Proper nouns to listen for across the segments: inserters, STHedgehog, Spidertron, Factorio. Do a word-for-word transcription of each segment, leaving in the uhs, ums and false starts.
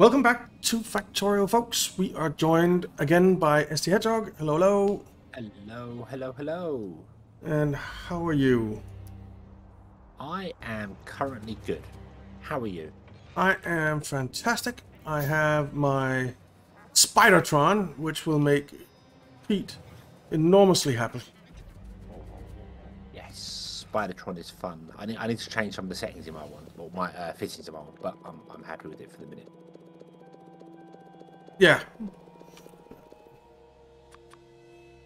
Welcome back to Factorio, folks. We are joined again by STHedgehog. Hello, hello. Hello, hello, hello. And how are you? I am currently good. How are you? I am fantastic. I have my Spidertron, which will make Pete enormously happy. Yes, Spidertron is fun. I need, I need to change some of the settings in my one, or my uh, fittings in my one, but I'm, I'm happy with it for the minute. Yeah,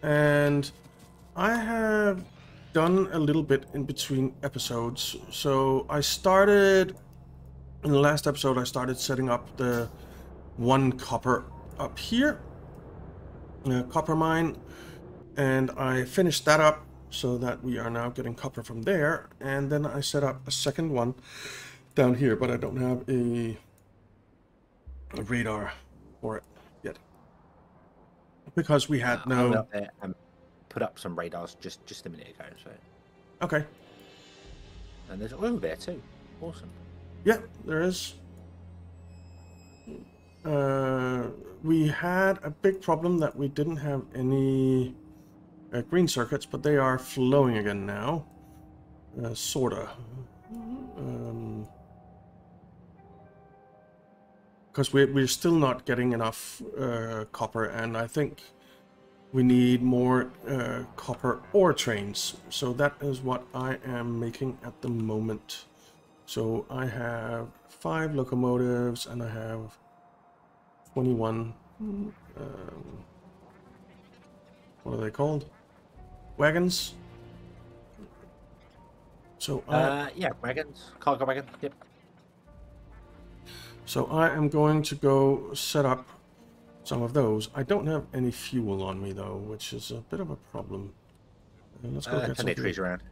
and I have done a little bit in between episodes. So I started in the last episode. I started setting up the one copper up here, a copper mine, and I finished that up so that we are now getting copper from there. And then I set up a second one down here, but I don't have a, a radar for it yet, because we had uh, no. I went up there and put up some radars just just a minute ago. So okay. And there's oil there too. Awesome. Yeah, there is. Uh, we had a big problem that we didn't have any uh, green circuits, but they are flowing again now, uh, sorta. Um, Because we're, we're still not getting enough uh, copper, and I think we need more uh, copper ore trains. So that is what I am making at the moment. So I have five locomotives, and I have twenty-one, um, what are they called? Wagons? So I, uh, yeah, wagons, cargo wagons, yep. So I am going to go set up some of those. I don't have any fuel on me though, which is a bit of a problem. And let's go uh, get some trees around.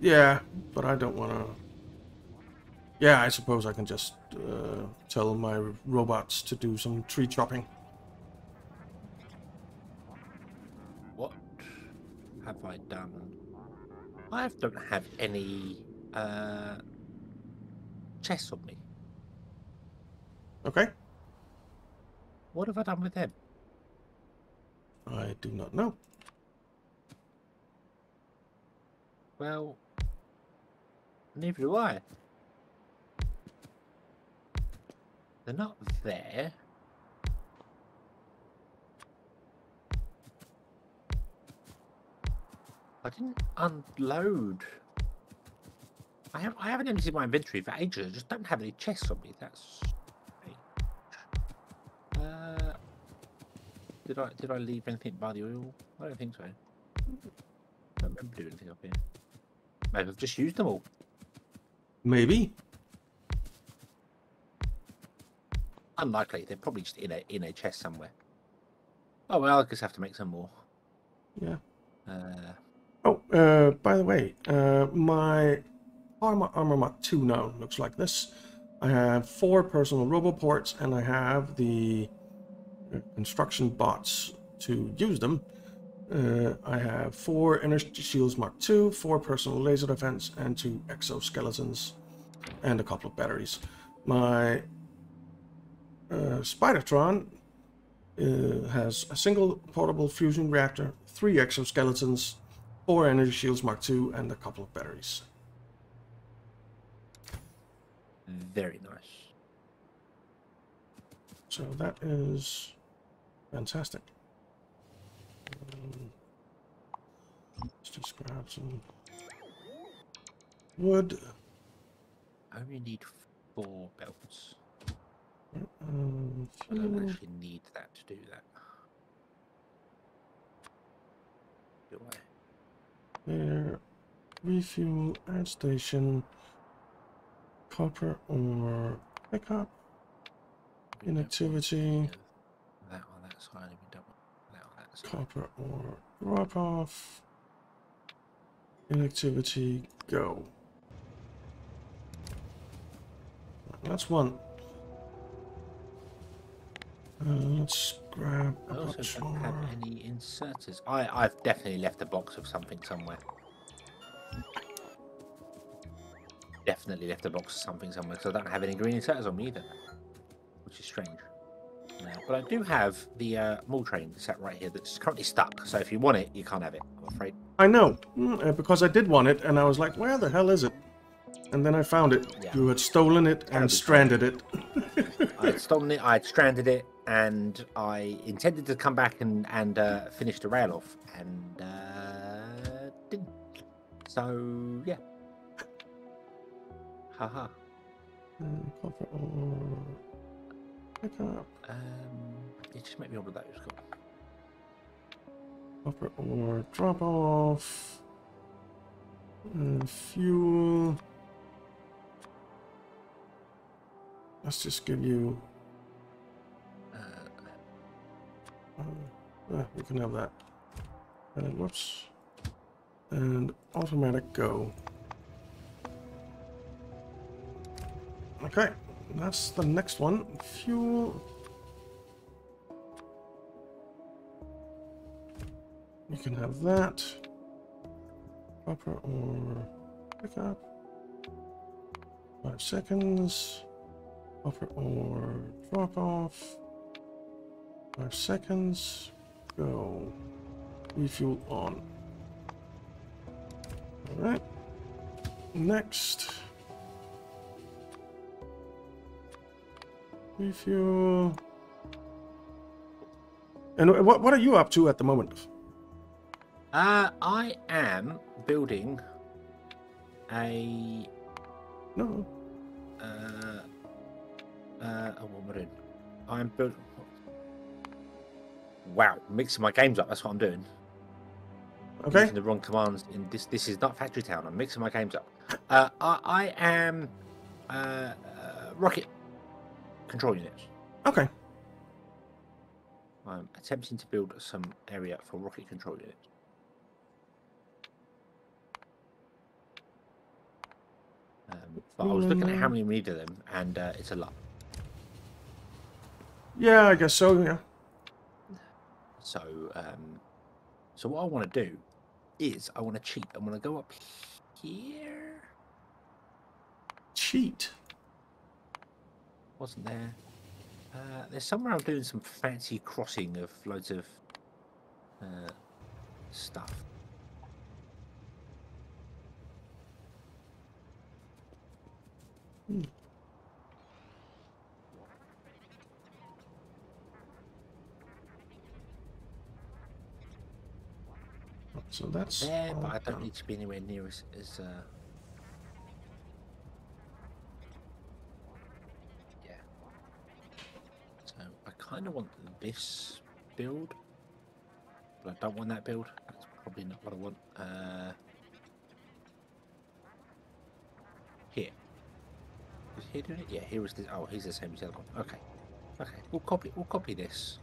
Yeah, but I don't want to. Yeah, I suppose I can just uh, tell my robots to do some tree chopping. What have I done? I don't have any uh, chests on me. Okay. What have I done with them? I do not know. Well, neither do I. They're not there. I didn't unload. I, have, I haven't emptied my inventory for ages. I just don't have any chests on me. That's Uh, did I did I leave anything by the oil? I don't think so. I don't remember doing anything up here. Maybe I've just used them all. Maybe. Unlikely. They're probably just in a in a chest somewhere. Oh well, I just have to make some more. Yeah. Uh, oh, uh, by the way, uh, my armor armor mark two now looks like this. I have four personal roboports, and I have the construction bots to use them. Uh, I have four energy shields mark two, four personal laser defense, and two exoskeletons, and a couple of batteries. My uh, Spidertron uh, has a single portable fusion reactor, three exoskeletons, four energy shields mark two, and a couple of batteries. Very nice. So that is fantastic. Um, let's just grab some wood. I only need four belts. Um, I don't actually need that to do that. Do I? There. Refuel at station. Copper or pickup. Inactivity. That on that side, if you don't want that on that side. Copper or drop off. Inactivity, go. That's one. Uh, let's grab. I also don't have any inserters. I, I've definitely left a box of something somewhere. definitely left a box or something somewhere, because I don't have any green inserters on me either, which is strange. Now, but I do have the uh, mule train set right here that's currently stuck, so if you want it, you can't have it, I'm afraid. I know, because I did want it, and I was like, where the hell is it? And then I found it. Yeah. You had stolen it and stranded it. I had stolen it, I had stranded it, and I intended to come back and, and uh, finish the rail off, and uh, didn't. So, yeah. Haha. -ha. Pick up. Um, you just make me all of those. Copper ore drop off. And fuel. Let's just give you. Uh, uh, we can have that. And whoops. And automatic go. Okay, that's the next one. Fuel. You can have that. Copper or pick up. Five seconds. Copper or drop off. Five seconds. Go. Refuel on. All right. Next. Refuel. And what what are you up to at the moment? Uh, I am building a no. Uh, uh, oh, what am I doing? I'm building. Wow, mixing my games up. That's what I'm doing. Okay. I'm using the wrong commands in this. This is not Factory Town. I'm mixing my games up. Uh, I, I am uh, uh, rocket control units. Okay. I'm attempting to build some area for rocket control units. Um, but I was looking at how many we need of them, and uh, it's a lot. Yeah, I guess so. Yeah. So, um, so what I want to do is I want to cheat. I'm going to go up here. Cheat. Wasn't there? Uh, there's somewhere I'm doing some fancy crossing of loads of uh, stuff. Hmm. So that's there, but I don't need to be anywhere near as. as uh... Yeah. So I kind of want this build, but I don't want that build. That's probably not what I want. Uh... Here. Is he doing it? Yeah, here is this. Oh, he's the same as the other one. Okay, okay. We'll copy. We'll copy this,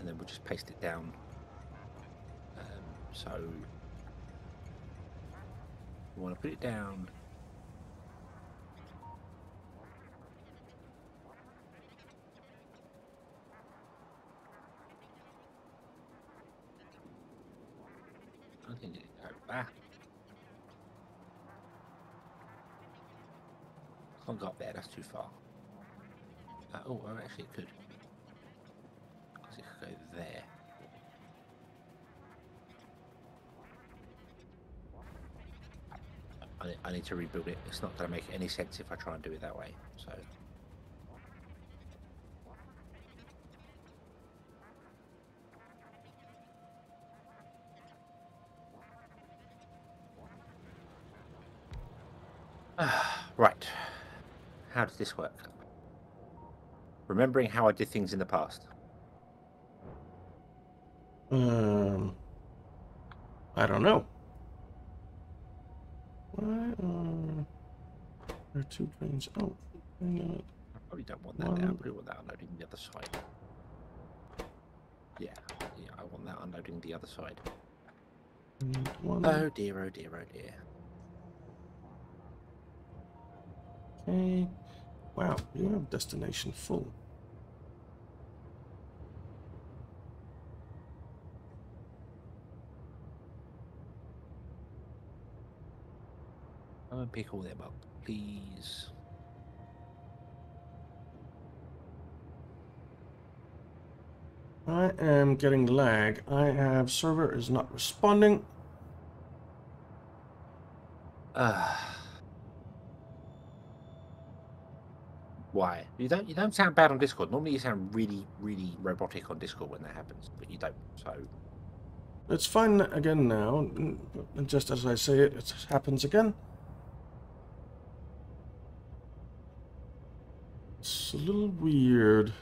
and then we'll just paste it down. Um, so we want to put it down. I think it go back. I can't go up there, that's too far. Uh, oh, actually it could. Because it could go there. I, I need to rebuild it. It's not going to make any sense if I try and do it that way. So. Right. How does this work? Remembering how I did things in the past. Um, I don't know. Why are there two trains? Oh, hang on. I probably don't want that. One. Down. I probably want that unloading the other side. Yeah, yeah, I want that unloading the other side. One. Oh dear! Oh dear! Oh dear! Okay. Wow, you have destination full. Come and pick all them up, please. I am getting lag. I have server is not responding. Ah. Uh, why? You don't you don't sound bad on Discord. Normally you sound really, really robotic on Discord when that happens, but you don't, so it's fine again now. And just as I say it, it happens again. It's a little weird.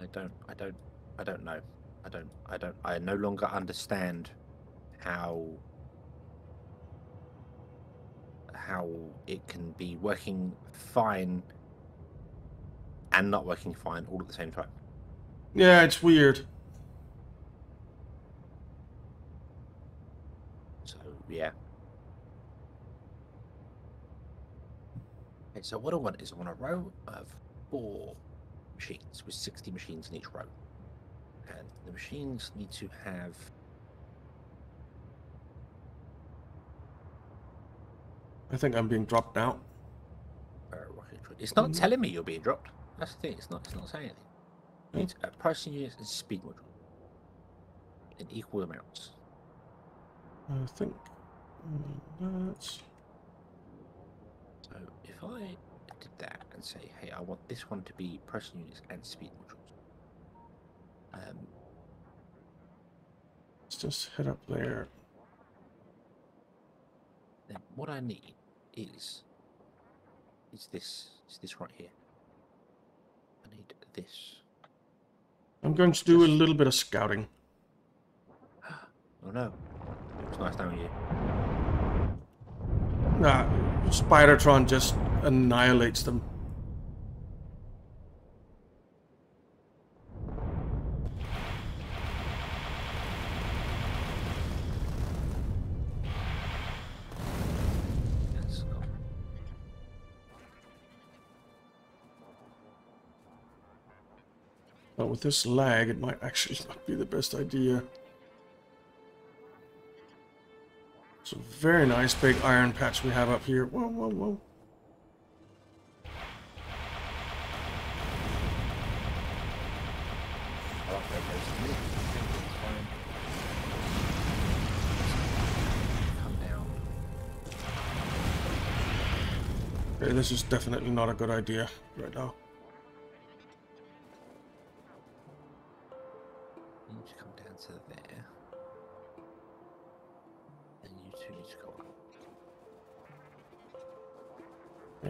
I don't, I don't, I don't know. I don't, I don't, I no longer understand how, how it can be working fine and not working fine all at the same time. Yeah, it's weird. So, yeah. Okay, so what I want is I want a row of four machines with sixty machines in each row. And the machines need to have I think I'm being dropped now. It's not telling me you're being dropped. That's the thing, it's not it's not saying anything. You need uh, pricing units and speed module. In equal amounts. I think that's so if I did that and say, hey, I want this one to be pricing units and speed modules. Um, Let's just head up there. Then what I need is is this is this right here. I need this. I'm going to do just... a little bit of scouting. Oh no! It was nice knowing you. Nah, Spidertron just annihilates them. But with this lag, it might actually not be the best idea. It's a very nice big iron patch we have up here. Whoa, whoa, whoa. Okay, this is definitely not a good idea right now.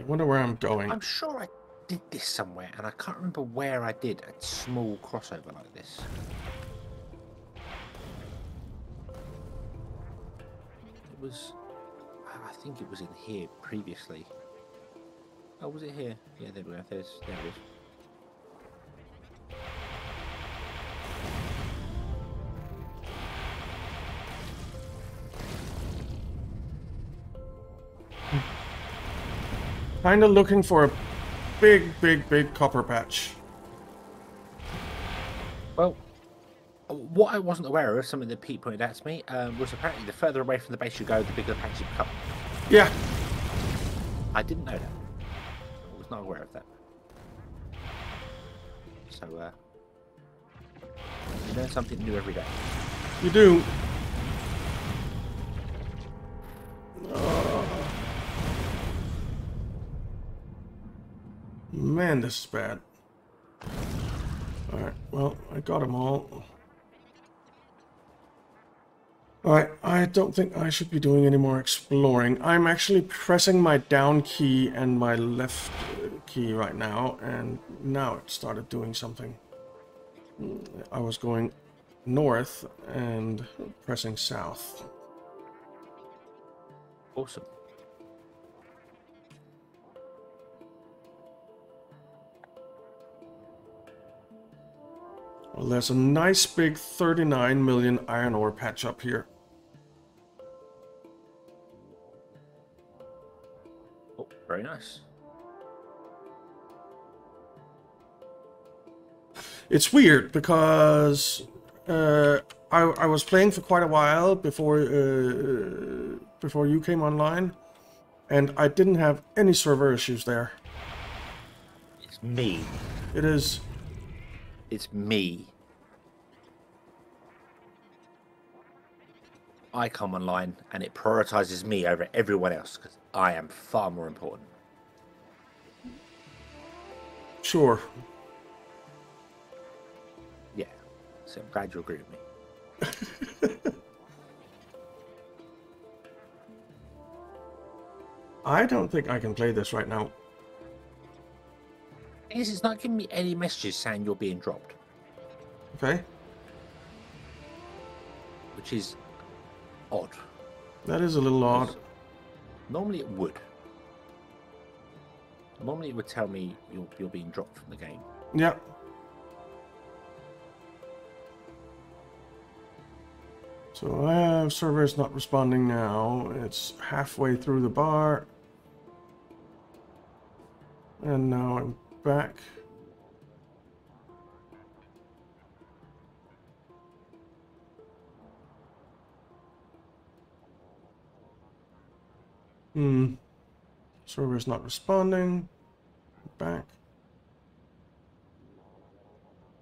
Wonder where I'm going. I'm sure I did this somewhere, and I can't remember where I did a small crossover like this. It was... I think it was in here previously. Oh, was it here? Yeah, there we go. There's, there it is. Kind of looking for a big, big, big copper patch. Well, what I wasn't aware of, something that Pete pointed out to me, uh, was apparently the further away from the base you go, the bigger the patch you become. Yeah. I didn't know that. I was not aware of that. So, uh, you learn something new every day. You do. Man, this is bad. Alright, well, I got them all. Alright, I don't think I should be doing any more exploring. I'm actually pressing my down key and my left key right now, and now it started doing something. I was going north and pressing south. Awesome. Well, there's a nice big thirty-nine million iron ore patch up here. Oh, very nice. It's weird because uh, I, I was playing for quite a while before uh, before you came online, and I didn't have any server issues there. It's me. It is. It's me. I come online and it prioritizes me over everyone else because I am far more important. Sure. Yeah. So I'm glad you agree with me. I don't think I can play this right now. It's not giving me any messages saying you're being dropped. Okay. Which is odd. That is a little odd. Normally it would. Normally it would tell me you're, you're being dropped from the game. Yeah. So I have servers not responding now. It's halfway through the bar. And now I'm back. Hmm. Server's not responding. Back.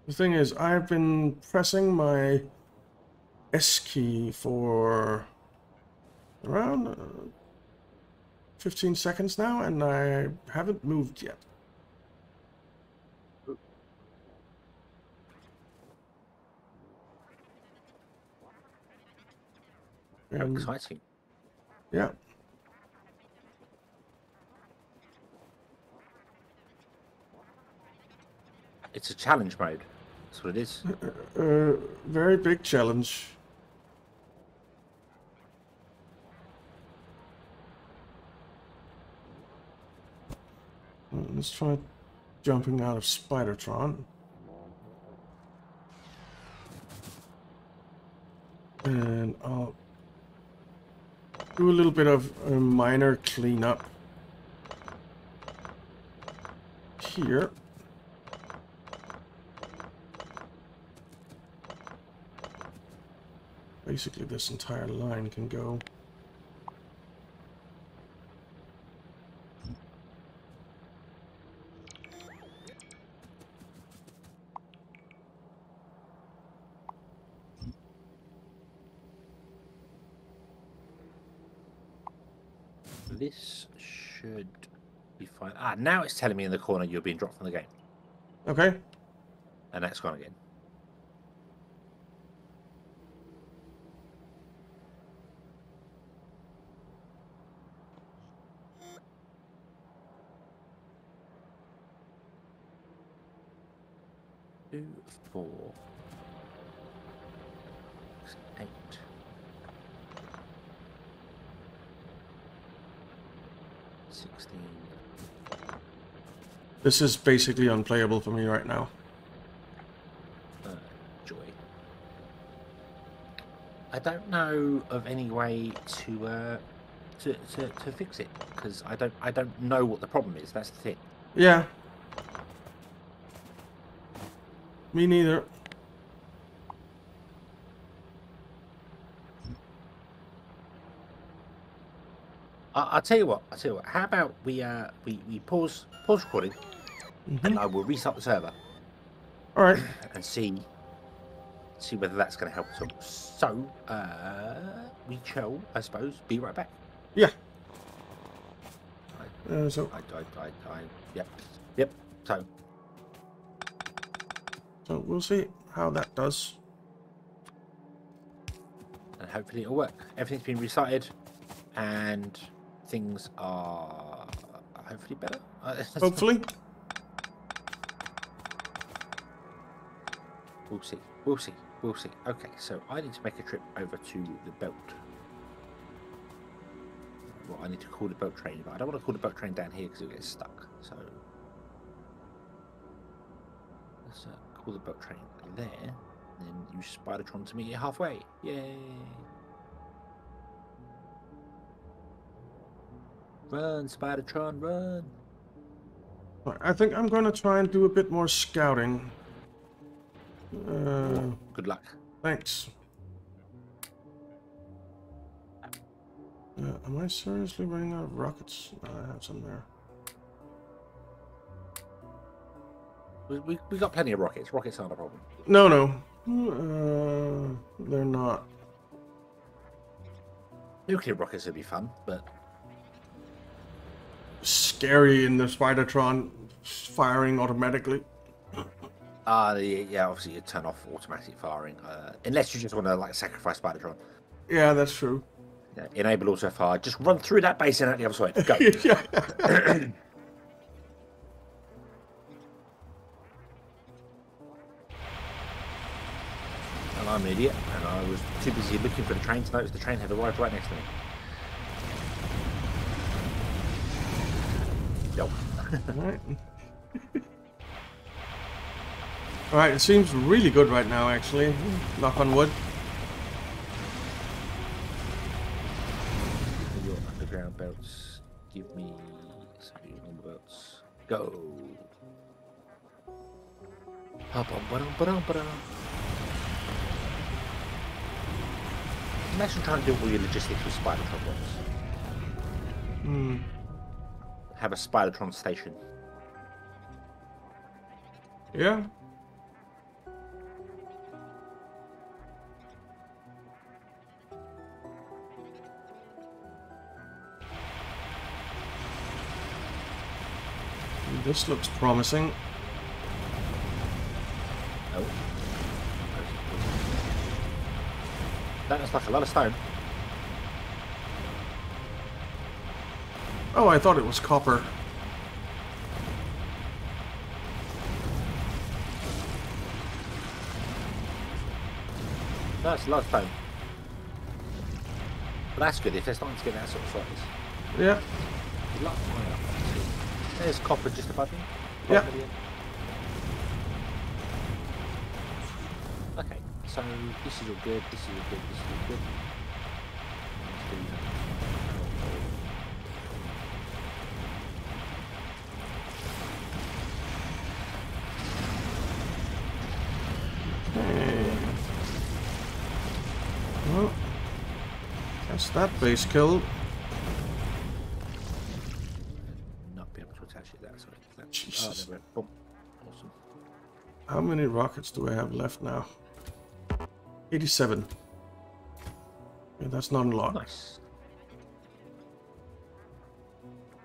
The thing is, I've been pressing my S key for around uh, fifteen seconds now, and I haven't moved yet. And, exciting. Yeah. It's a challenge mode. That's what it is. Uh, uh, very big challenge. Let's try jumping out of Spidertron. And I'll do a little bit of a minor cleanup here. Basically, this entire line can go. This should be fine. Ah, now it's telling me in the corner you're being dropped from the game. Okay. And that's gone again. Four, six, eight. Sixteen. This is basically unplayable for me right now. Uh, joy. I don't know of any way to uh, to, to to fix it because I don't I don't know what the problem is. That's the thing. Yeah. Me neither. I, I'll tell you what. I'll tell you what. How about we uh we, we pause pause recording, mm-hmm. and I will restart the server. All right. And see see whether that's going to help us all. So uh, we shall, I suppose, be right back. Yeah. I, uh, so I I I, I yep yep so. So we'll see how that does. And hopefully it'll work. Everything's been restarted and things are hopefully better. Hopefully. We'll see. We'll see. We'll see. Okay, so I need to make a trip over to the belt. Well, I need to call the belt train, but I don't want to call the belt train down here because it'll get stuck. So let's uh, the boat train there, and then you Spidertron to meet you halfway. Yay! Run, Spidertron, run! I think I'm going to try and do a bit more scouting. Uh, Good luck. Thanks. Uh, am I seriously running out of rockets? No, I have some there. We, we, we got plenty of rockets. Rockets aren't a problem. No, no. Uh, they're not. Nuclear rockets would be fun, but... Scary in the Spidertron firing automatically. Ah, uh, yeah, obviously you turn off automatic firing. Uh, unless you just want to, like, sacrifice Spidertron. Yeah, that's true. Yeah, enable auto fire. Just run through that base and out the other side. Go. I'm an idiot, and I was too busy looking for the train to notice the train had arrived right next to me. Yo. Alright. Alright, it seems really good right now, actually. Knock on wood. Your underground belts. Give me some underground belts. Go. Imagine trying to do all your logistics with Spidertron bots. Hmm. Have a Spidertron station. Yeah. This looks promising. Oh. That looks like a lot of stone. Oh, I thought it was copper. That's a lot of stone. But that's good if they're starting to get that sort of size. Yeah. There's copper just above you. Yeah. Okay. So this is all good, this is all good, this is all good. Okay. Well, that's that base killed. Not be able to attach it that side. Jesus. Oh, awesome. How many rockets do I have left now? eighty-seven. Yeah, that's not a lot. Nice.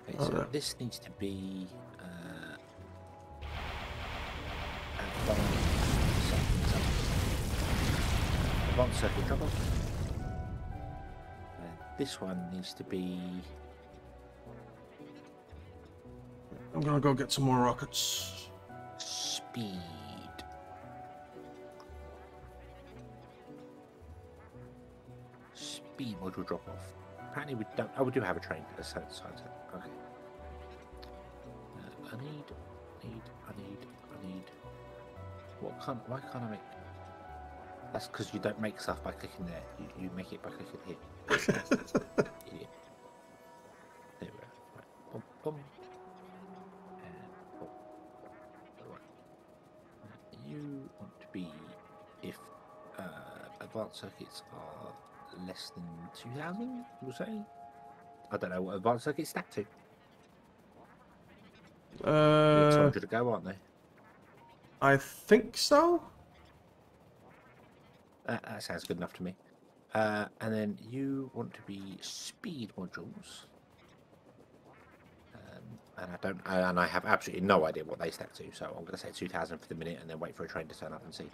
Okay, so right. This needs to be uh, advanced circuit trouble. This one needs to be... I'm gonna go get some more rockets. Speed. Speed module drop off. Apparently we don't. Oh, we do have a train. A side side. Okay. Uh, I need, need, I need, I need. What can't? Why can't I make? That's because you don't make stuff by clicking there. You, you make it by clicking here. Idiot. There we are. Right. Boom, boom. And boom. Right. You want to be if uh, advanced circuits are. Less than two thousand, we'll say. I don't know what advanced circuits stack to. Uh, it's one hundred to go, aren't they? I think so. Uh, that sounds good enough to me. Uh, and then you want to be speed modules. Um, and I don't, and I have absolutely no idea what they stack to, so I'm going to say two thousand for the minute and then wait for a train to turn up and see.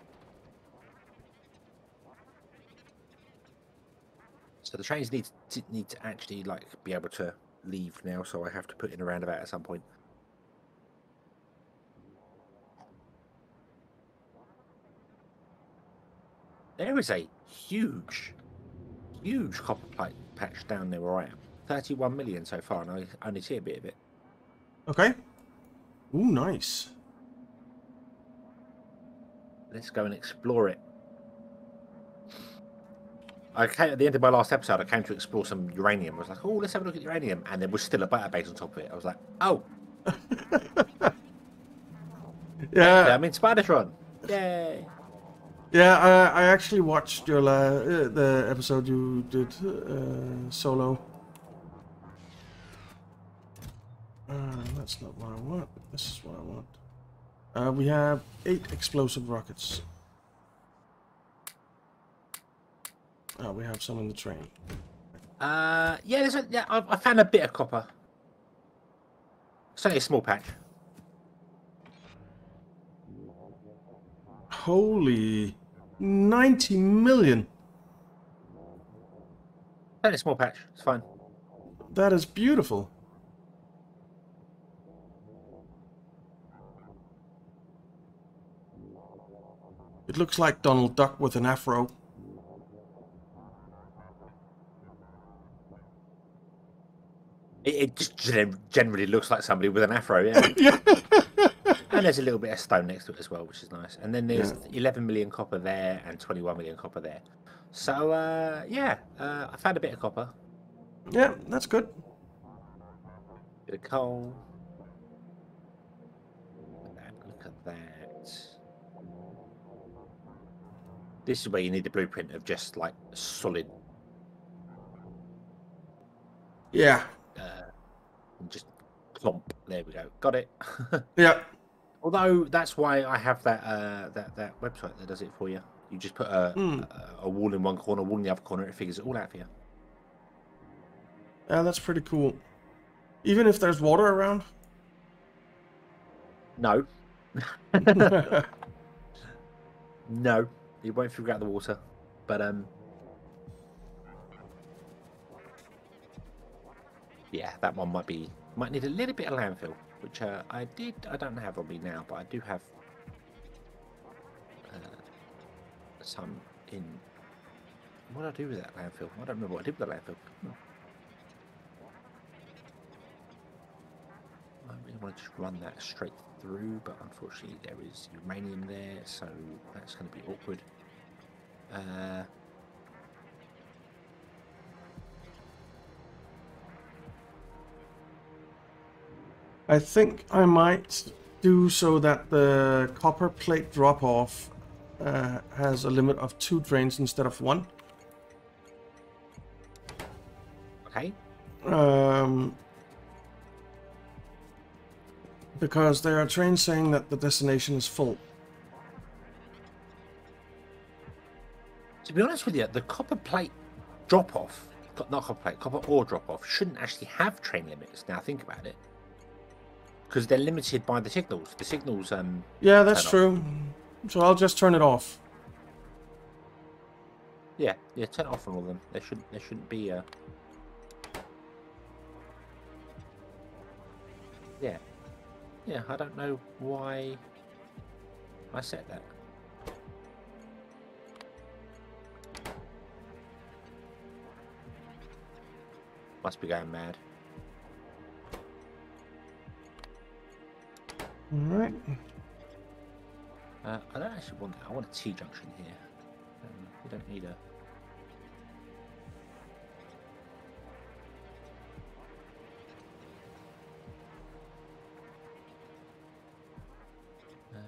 So the trains need to, need to actually like be able to leave now, so I have to put in a roundabout at some point. There is a huge, huge copper plate patch down there where I am. thirty-one million so far, and I only see a bit of it. Okay. Ooh, nice. Let's go and explore it. I came, at the end of my last episode, I came to explore some uranium. I was like, oh, let's have a look at uranium. And there was still a database on top of it. I was like, oh. Yeah. I'm in Spidertron. Yay. Yeah, I, I actually watched your la uh, the episode you did uh, solo. Uh, that's not what I want. This is what I want. Uh, we have eight explosive rockets. Oh, we have some in the train. Uh, yeah, there's a, yeah, I, I found a bit of copper. It's only a small pack. Holy, ninety million. Only a small patch. It's fine. That is beautiful. It looks like Donald Duck with an afro. It, it just generally looks like somebody with an afro, yeah. Yeah. And there's a little bit of stone next to it as well, which is nice. And then there's yeah. eleven million copper there and twenty-one million copper there. So, uh, yeah, uh, I found a bit of copper. Yeah, that's good. Bit of coal. Look at that. This is where you need the blueprint of just, like, solid. Yeah. Uh, just plomp. There we go. Got it. Yeah. Although that's why I have that uh, that that website that does it for you. You just put a, mm. a, a wall in one corner, a wall in the other corner, and it figures it all out for you. Yeah, that's pretty cool. Even if there's water around. No. No, you won't figure out the water. But um, yeah, that one might be might need a little bit of landfill. Which uh, I did, I don't have on me now, but I do have uh, some in. What did I do with that landfill? I don't remember what I did with the landfill. Hmm. I really want to just run that straight through, but unfortunately there is uranium there, so that's going to be awkward. Uh, I think I might do so that the copper plate drop-off uh, has a limit of two drains instead of one. Okay. Um, because there are trains saying that the destination is full. To be honest with you, the copper plate drop-off, not copper plate, copper ore drop-off, shouldn't actually have train limits. Now think about it. Because they're limited by the signals. The signals. Um, yeah, that's true. So I'll just turn it off. Yeah, yeah, turn it off on all of them. There shouldn't, there shouldn't be a. Yeah, yeah. I don't know why I set that. Must be going mad. All right. Uh, I don't actually want that. I want a T junction here. Um, we don't need a. Uh...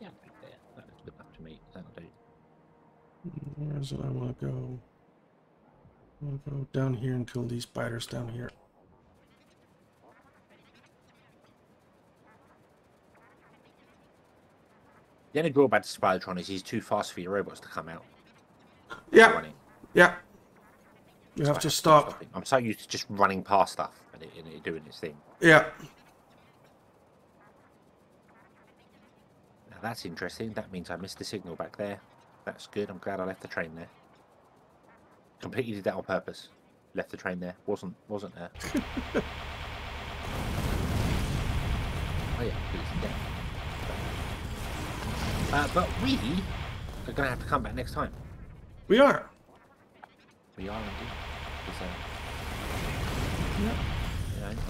Yeah, right there. That looks good enough to me. That'll do. Where is it? I want to go. I want to go down here and kill these spiders down here. The only drawback to Spidertron is he's too fast for your robots to come out. Yeah, yeah. You so have I to have stop. Stopping. I'm so used to just running past stuff and it, and it doing its thing. Yeah. Now that's interesting. That means I missed the signal back there. That's good. I'm glad I left the train there. Completely did that on purpose. Left the train there. Wasn't wasn't there. Oh yeah, please, yeah. Uh, but we are going to have to come back next time. We are. We are indeed. So, yeah. You know,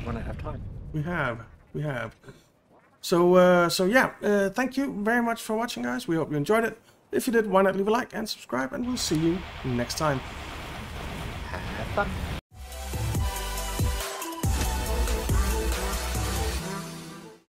we run out of time. We have. We have. So, uh, so yeah. Uh, thank you very much for watching, guys. We hope you enjoyed it. If you did, why not leave a like and subscribe, and we'll see you next time. Have fun.